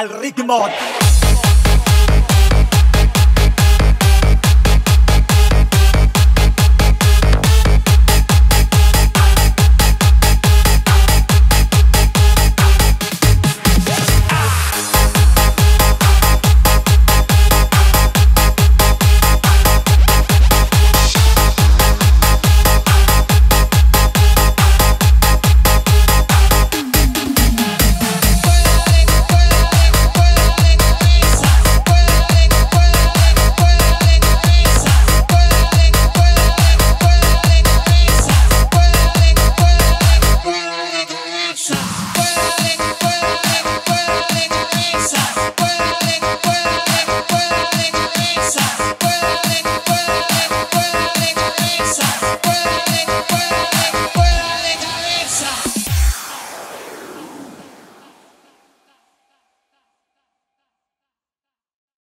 al ritmo.